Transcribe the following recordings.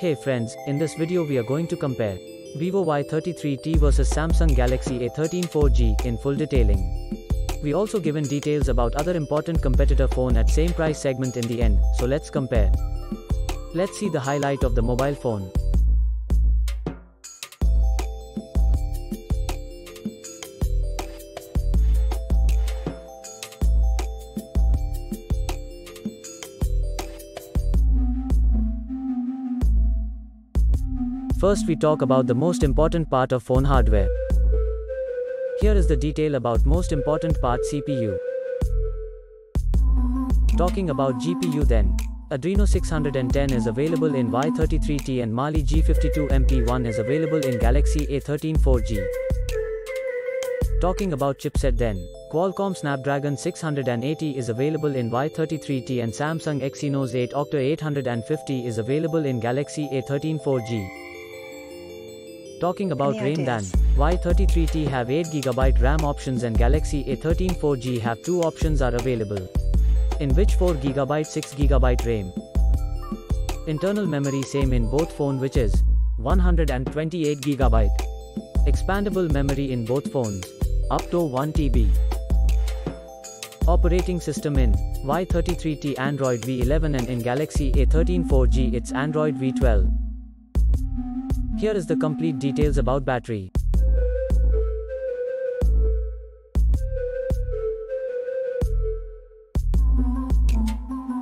Hey friends, in this video we are going to compare Vivo Y33T versus Samsung Galaxy A13 4G in full detailing. We also given details about other important competitor phone at same price segment in the end, so let's compare. Let's see the highlight of the mobile phone. First we talk about the most important part of phone hardware. Here is the detail about most important part CPU. Talking about GPU then. Adreno 610 is available in Y33T and Mali G52 MP1 is available in Galaxy A13 4G. Talking about chipset then. Qualcomm Snapdragon 680 is available in Y33T and Samsung Exynos 8 Octa 850 is available in Galaxy A13 4G. Talking about RAM then, Y33T have 8GB RAM options and Galaxy A13 4G have two options are available, in which 4GB 6GB RAM. Internal memory same in both phone which is 128GB. Expandable memory in both phones, up to 1TB. Operating system in Y33T Android V11 and in Galaxy A13 4G it's Android V12. Here is the complete details about battery.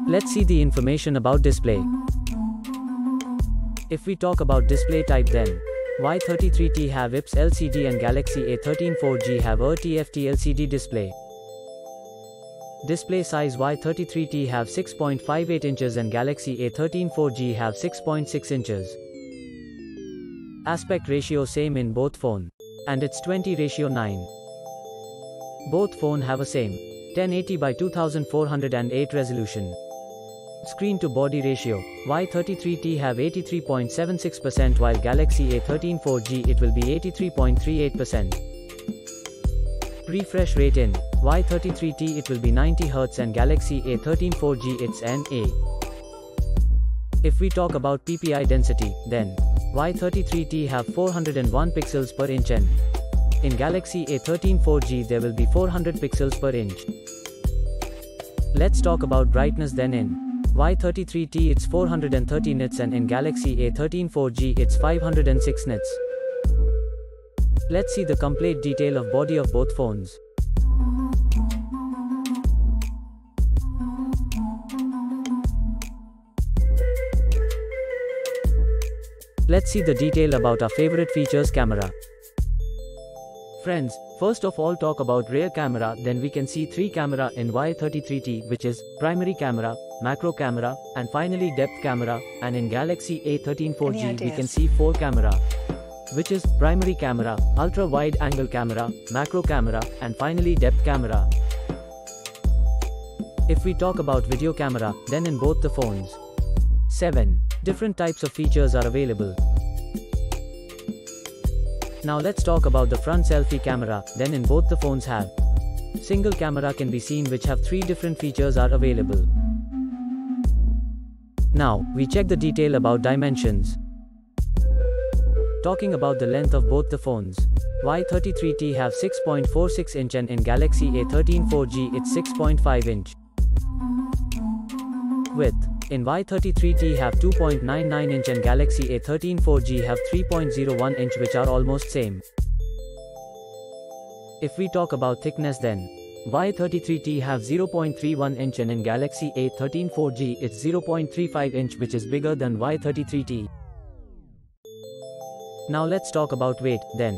Let's see the information about display. If we talk about display type then, Y33T have IPS LCD and Galaxy A13 4G have RTFT LCD display. Display size Y33T have 6.58 inches and Galaxy A13 4G have 6.6 inches. Aspect ratio same in both phone. And it's 20:9. Both phone have a same 1080x2408 resolution. Screen to body ratio. Y33T have 83.76% while Galaxy A13 4G it will be 83.38%. Refresh rate in Y33T it will be 90Hz and Galaxy A13 4G it's NA. If we talk about PPI density, then Y33T have 401 pixels per inch and in Galaxy A13 4G there will be 400 pixels per inch. Let's talk about brightness then in Y33T it's 430 nits and in Galaxy A13 4G it's 506 nits. Let's see the complete detail of body of both phones. Let's see the detail about our favorite features camera. Friends, first of all talk about rear camera then we can see three camera in Y33T which is primary camera, macro camera and finally depth camera and in Galaxy A13 4G we can see four camera which is primary camera, ultra wide angle camera, macro camera and finally depth camera. If we talk about video camera then in both the phones 7 different types of features are available. Now let's talk about the front selfie camera, then in both the phones have single camera can be seen which have three different features are available. Now, we check the detail about dimensions. Talking about the length of both the phones, Y33T have 6.46 inch and in Galaxy A13 4G it's 6.5 inch. Width. In Y33T have 2.99 inch and Galaxy A13 4G have 3.01 inch which are almost same. If we talk about thickness then, Y33T have 0.31 inch and in Galaxy A13 4G it's 0.35 inch which is bigger than Y33T. Now let's talk about weight then.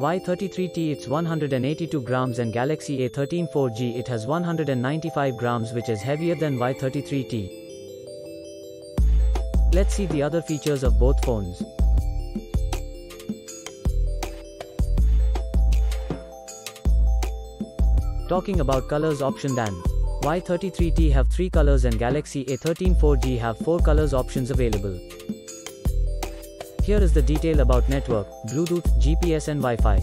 Y33T it's 182 grams and Galaxy A13 4G it has 195 grams which is heavier than Y33T. Let's see the other features of both phones. Talking about colors option then, Y33T have 3 colors and Galaxy A13 4G have 4 colors options available. Here is the detail about network, Bluetooth, GPS and Wi-Fi.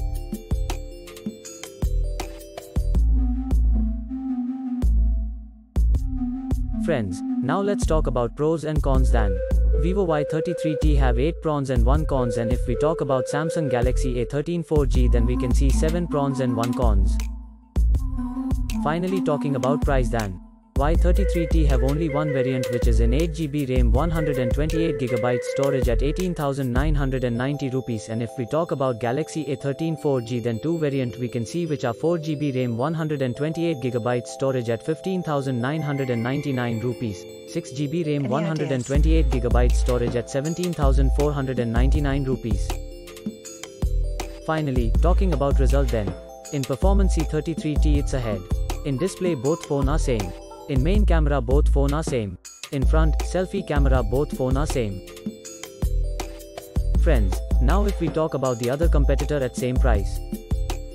Friends, now let's talk about pros and cons then. Vivo Y33T have 8 prawns and 1 cons, and if we talk about Samsung Galaxy A13 4G then we can see 7 prawns and 1 cons. Finally talking about price, then Y33T have only one variant, which is an 8GB RAM 128GB storage at 18,990 rupees, and if we talk about Galaxy A13 4G then two variant we can see, which are 4GB RAM 128GB storage at 15,999 rupees, 6GB RAM 128GB storage at 17,499 rupees. Finally, talking about result then. In performance C33T it's ahead. In display both phone are same. In main camera both phone are same. In front, selfie camera both phone are same. Friends, now if we talk about the other competitor at same price.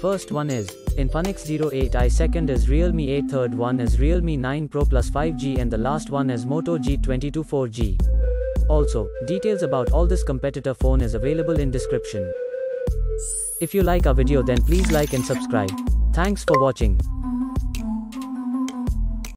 First one is Infinix 08i, second is Realme 8, third one is Realme 9 Pro plus 5G, and the last one is Moto G22 4G. Also, details about all this competitor phone is available in description. If you like our video then please like and subscribe. Thanks for watching.